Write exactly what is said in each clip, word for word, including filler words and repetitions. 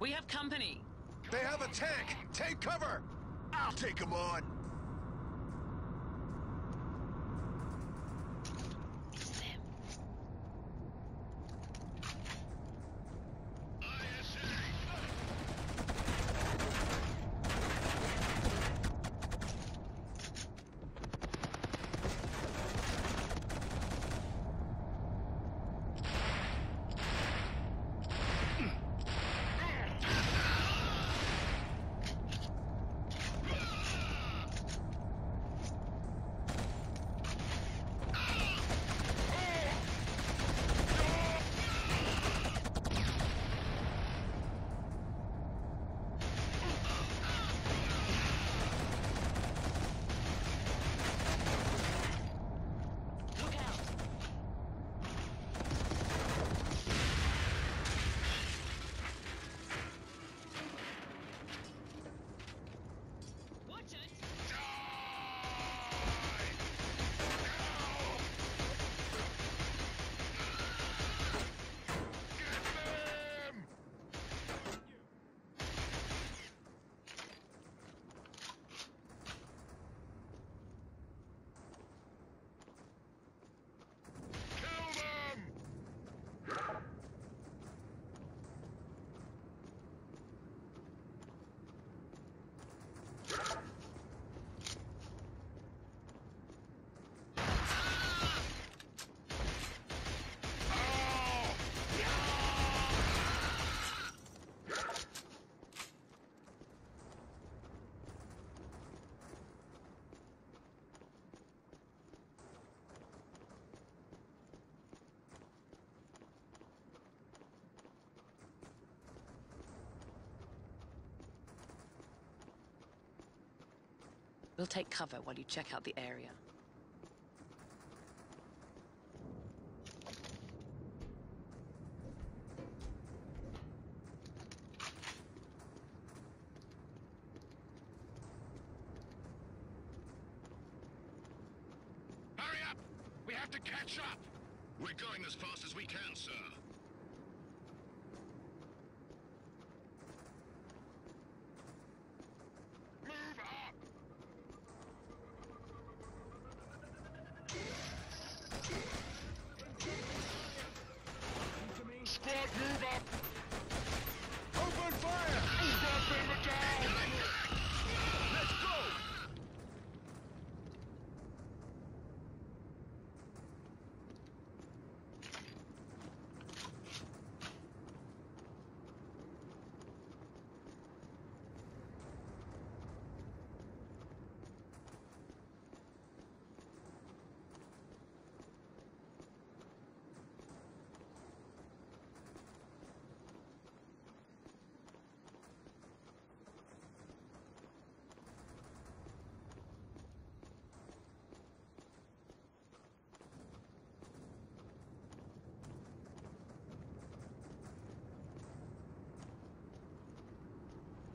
We have company. They have a tank. Take cover. I'll take them on. We'll take cover while you check out the area. Hurry up! We have to catch up! We're going as fast as we can, sir.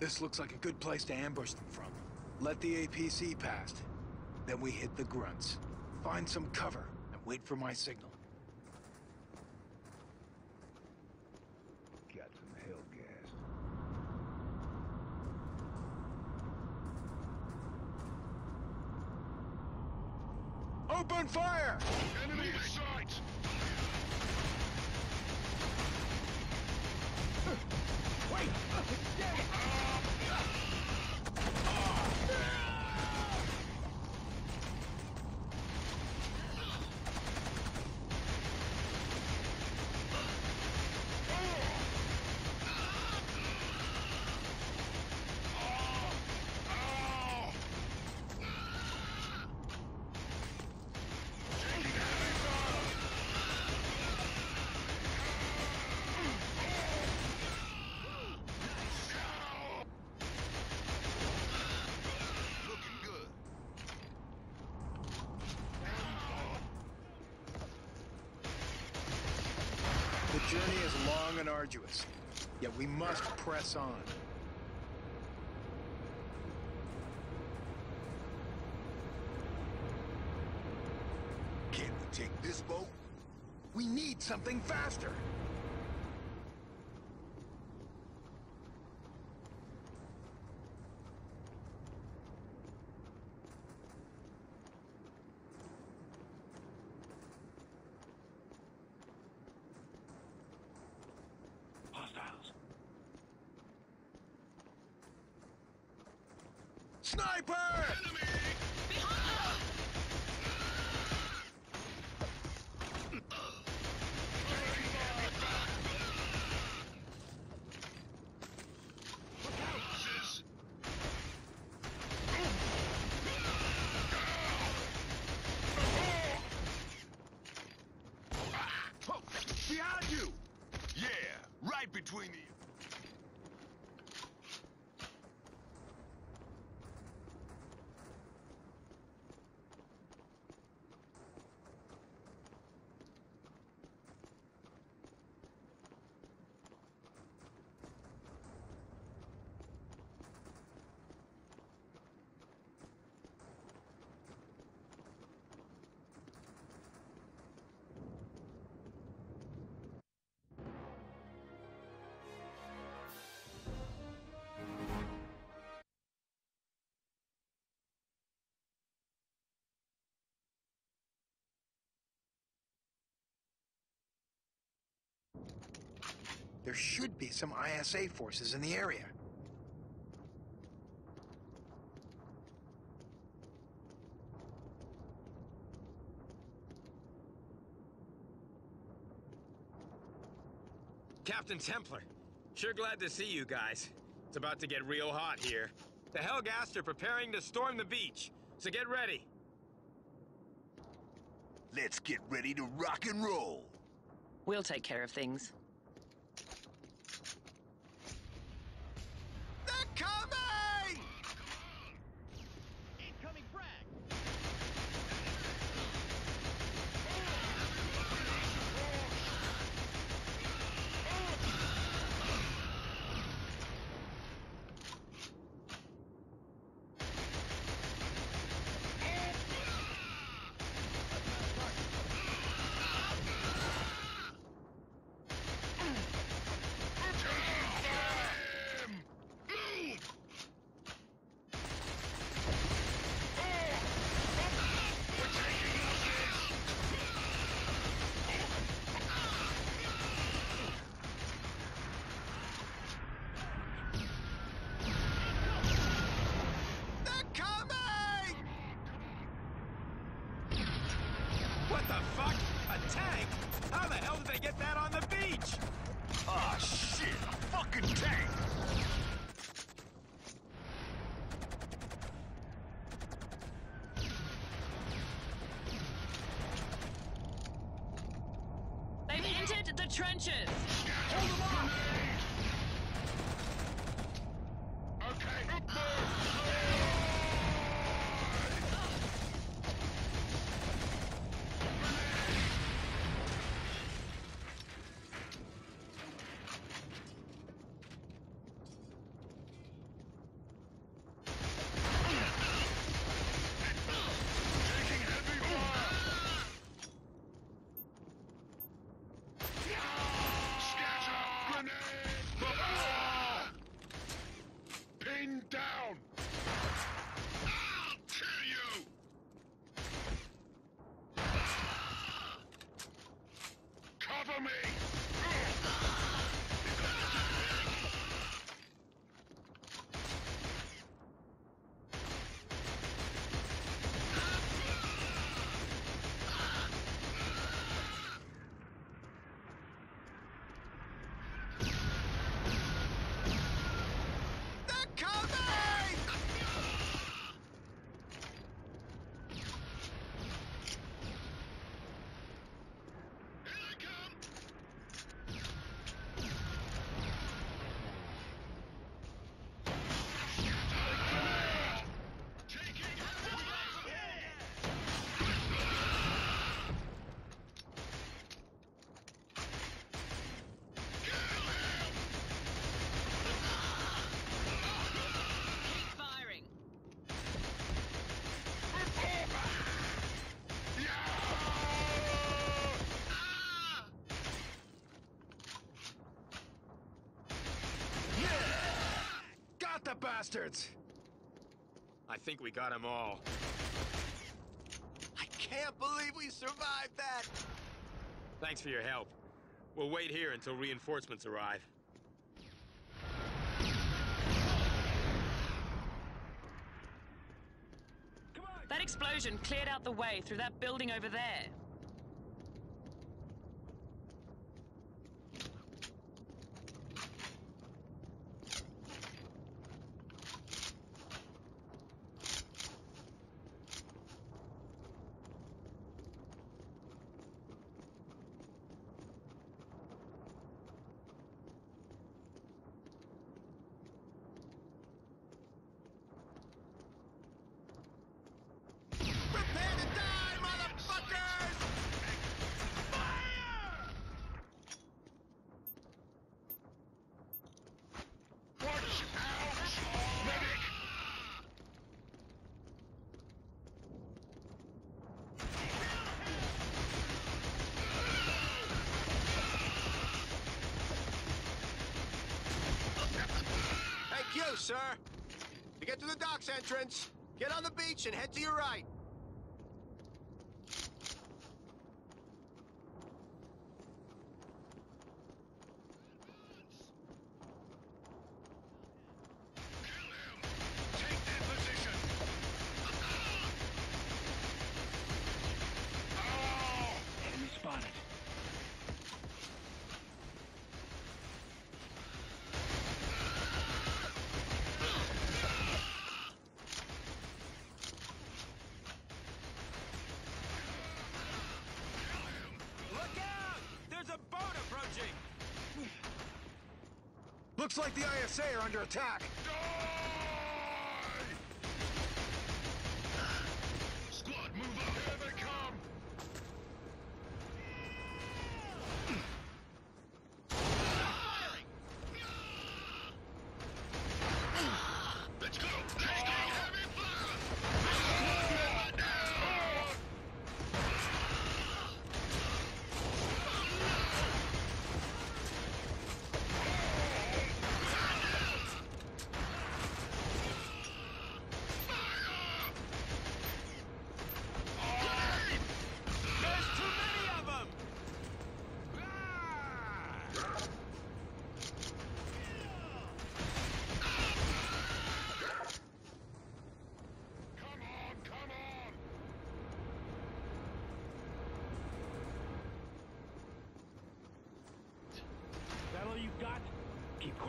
This looks like a good place to ambush them from. Let the A P C pass. Then we hit the grunts. Find some cover and wait for my signal. Got some Helghast. Open fire! Enemy in sight! Wait! Damn it! The journey is long and arduous, yet we must press on. Can't we take this boat? We need something faster! Sniper! Enemy! There should be some I S A forces in the area. Captain Templer, sure glad to see you guys. It's about to get real hot here. The Helghast are preparing to storm the beach, so get ready. Let's get ready to rock and roll. We'll take care of things. The trenches! Hold them off! Okay, up bastards! I think we got them all. I can't believe we survived that! Thanks for your help. We'll wait here until reinforcements arrive. That explosion cleared out the way through that building over there. Sir, to get to the docks entrance, get on the beach and head to your right. Looks like the I S A are under attack.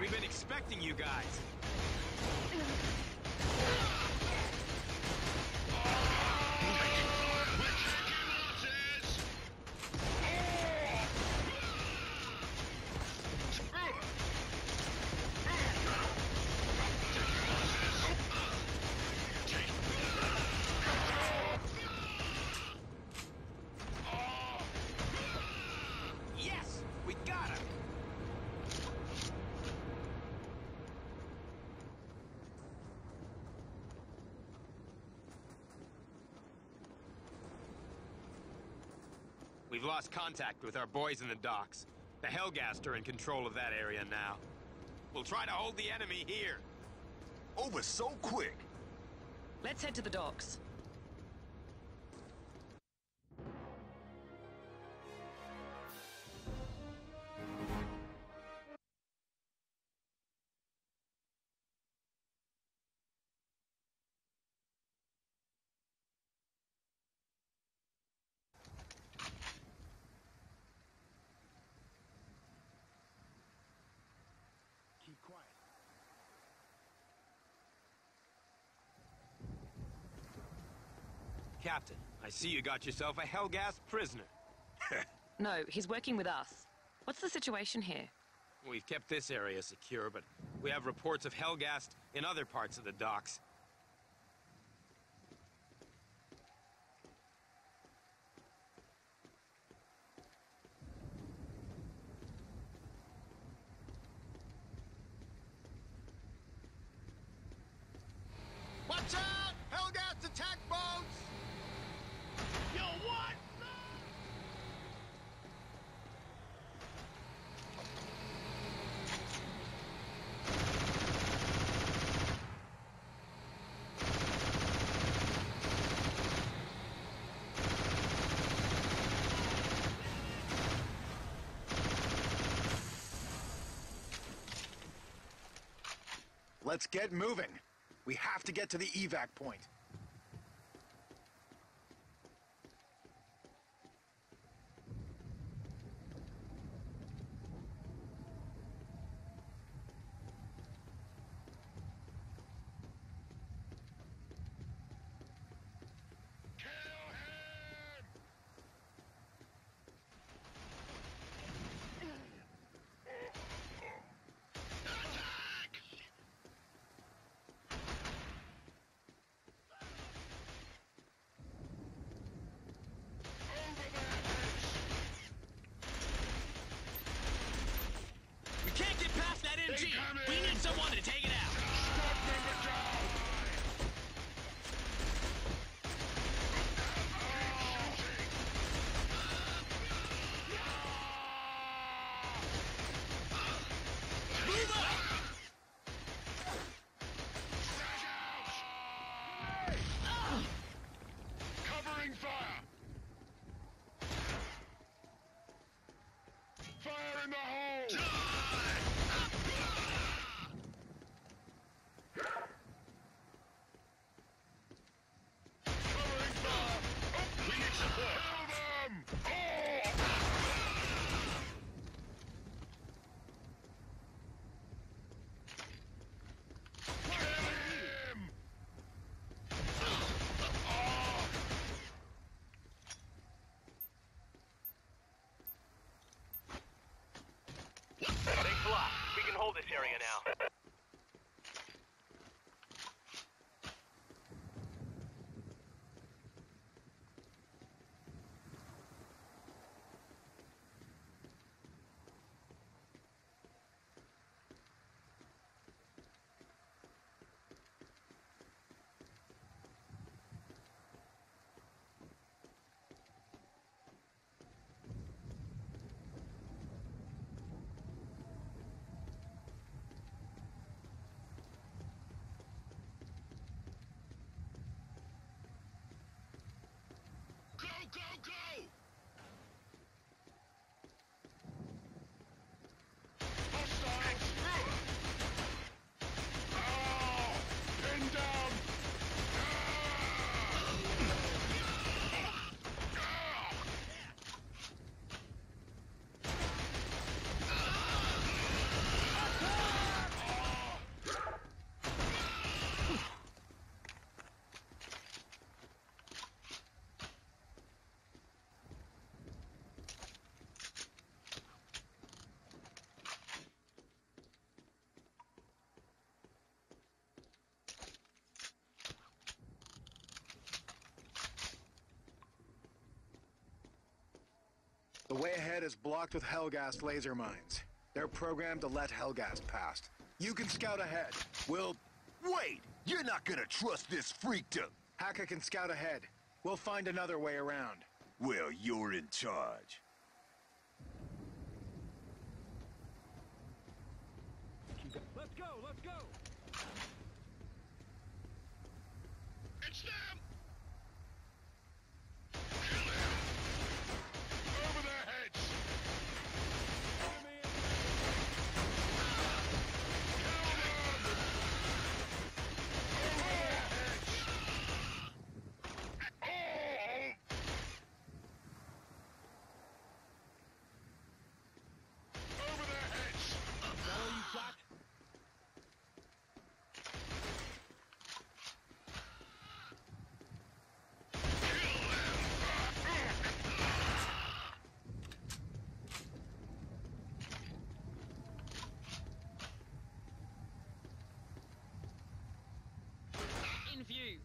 We've been expecting you guys. We've lost contact with our boys in the docks. The Helghast are in control of that area now. We'll try to hold the enemy here. Over so quick. Let's head to the docks. Captain, I see you got yourself a Helghast prisoner. No, he's working with us. What's the situation here? We've kept this area secure, but we have reports of Helghast in other parts of the docks. Watch out! Helghast attack boats! Yo, what? Let's get moving. We have to get to the evac point. area now. Go, go! The way ahead is blocked with Helghast laser mines. They're programmed to let Helghast past. You can scout ahead. We'll... Wait! You're not gonna trust this freak to... Hacker can scout ahead. We'll find another way around. Well, you're in charge. Let's go, let's go! It's them! View.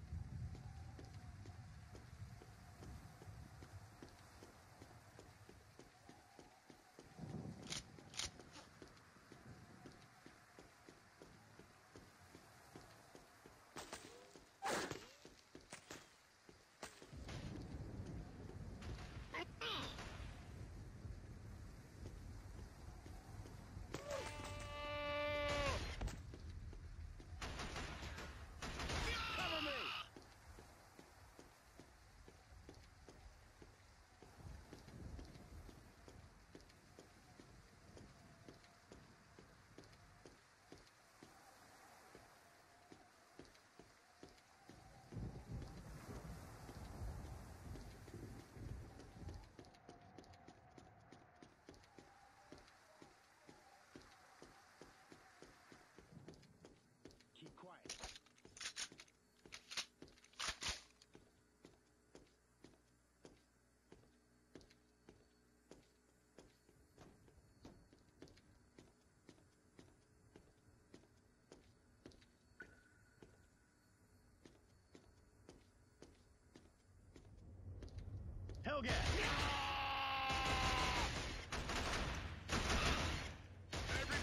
Helga!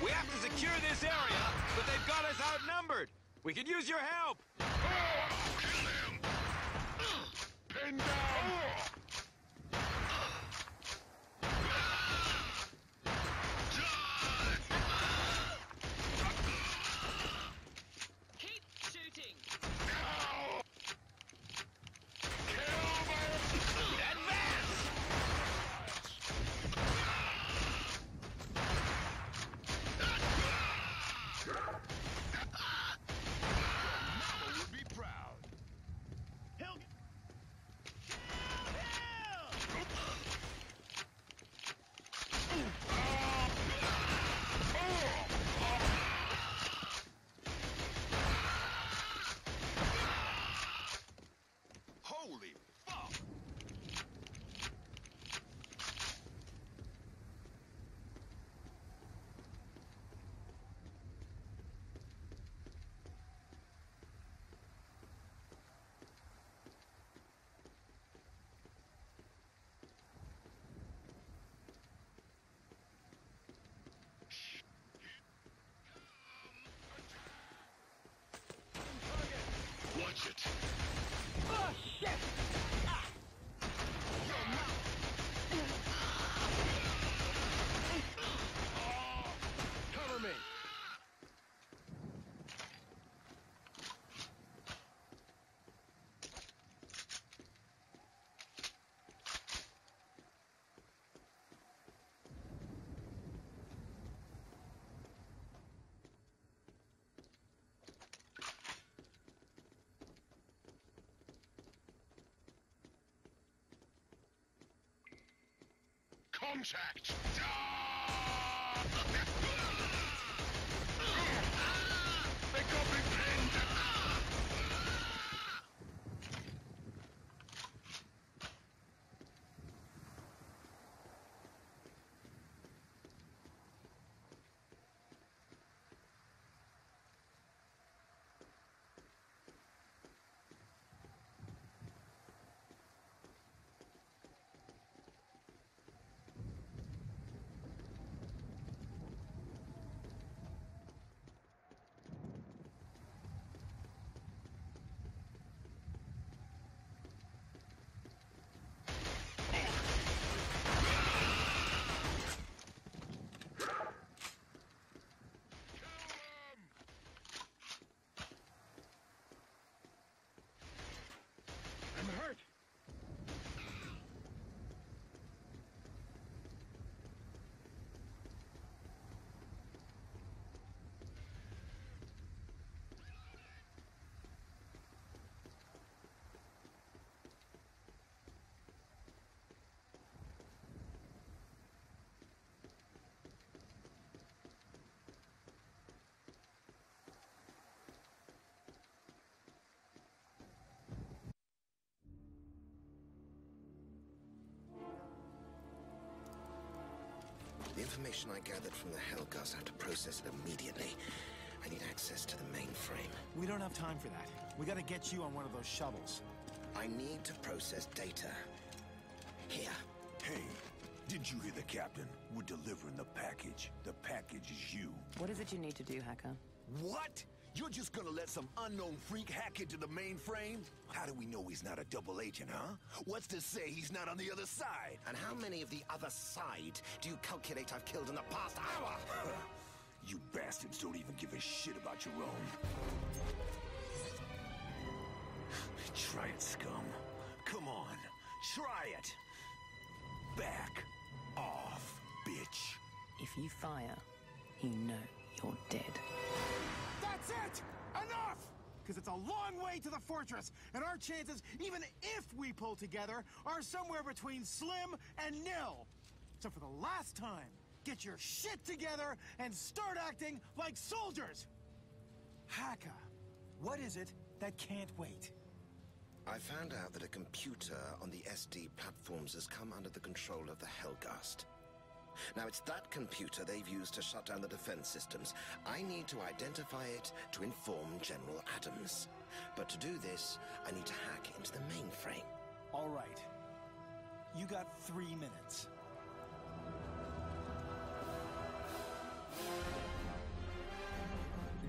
We have to secure this area, but they've got us outnumbered. We could use your help. Oh, kill him! Pin down! Oh. Helga! Contact! They comprehend! The information I gathered from the Helghast, I have to process it immediately. I need access to the mainframe. We don't have time for that. We gotta get you on one of those shuttles. I need to process data. Here. Hey, did you hear the captain? We're delivering the package. The package is you. What is it you need to do, Hacker? What? You're just gonna let some unknown freak hack into the mainframe? How do we know he's not a double agent, huh? What's to say he's not on the other side? And how many of the other side do you calculate I've killed in the past hour? You bastards don't even give a shit about your own. Try it, scum. Come on, try it. Back off, bitch. If you fire, you know you're dead. That's it! Enough! Because it's a long way to the fortress, and our chances, even if we pull together, are somewhere between slim and nil. So for the last time, get your shit together and start acting like soldiers! Hacker, what is it that can't wait? I found out that a computer on the S D platforms has come under the control of the Helghast. Now, it's that computer they've used to shut down the defense systems. I need to identify it to inform General Adams. But to do this, I need to hack into the mainframe. All right. You got three minutes.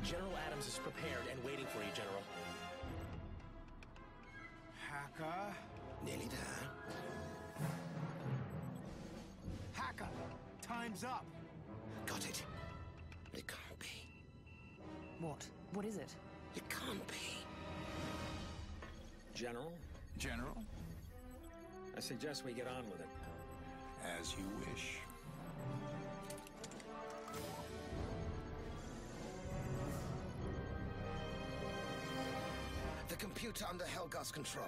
General Adams is prepared and waiting for you, General. Hacker? Nearly there. Hacker! Time's up! Got it. It can't be. What? What is it? It can't be. General? General? I suggest we get on with it. As you wish. The computer under Helghast control.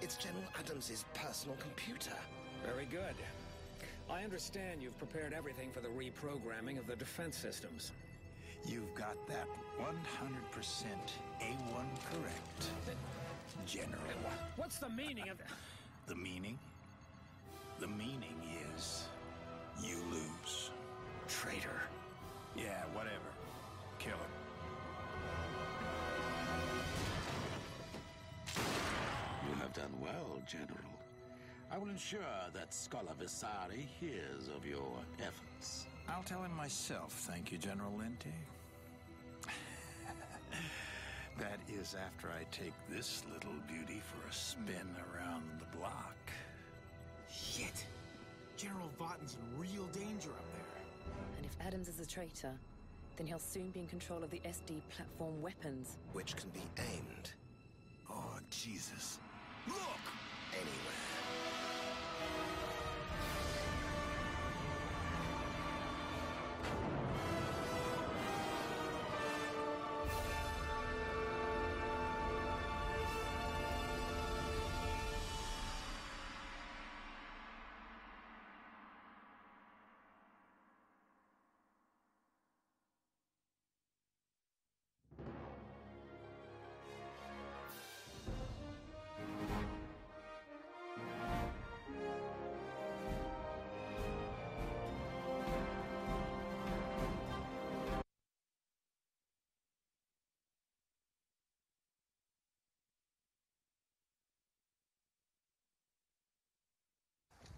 It's General Adams' personal computer. Very good. I understand you've prepared everything for the reprogramming of the defense systems. You've got that one hundred percent A one correct, General. What's the meaning of that? The meaning? The meaning is you lose. Traitor. Yeah, whatever. Kill him. You have done well, General. I will ensure that Scholar Visari hears of your efforts. I'll tell him myself, thank you, General Linty. That is after I take this little beauty for a spin around the block. Shit! General Votten's in real danger up there. And if Adams is a traitor, then he'll soon be in control of the S D platform weapons. Which can be aimed. Oh, Jesus. Look! Anywhere.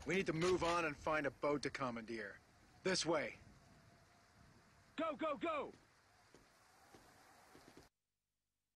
We need to move on and find a boat to commandeer. This way. Go, go, go!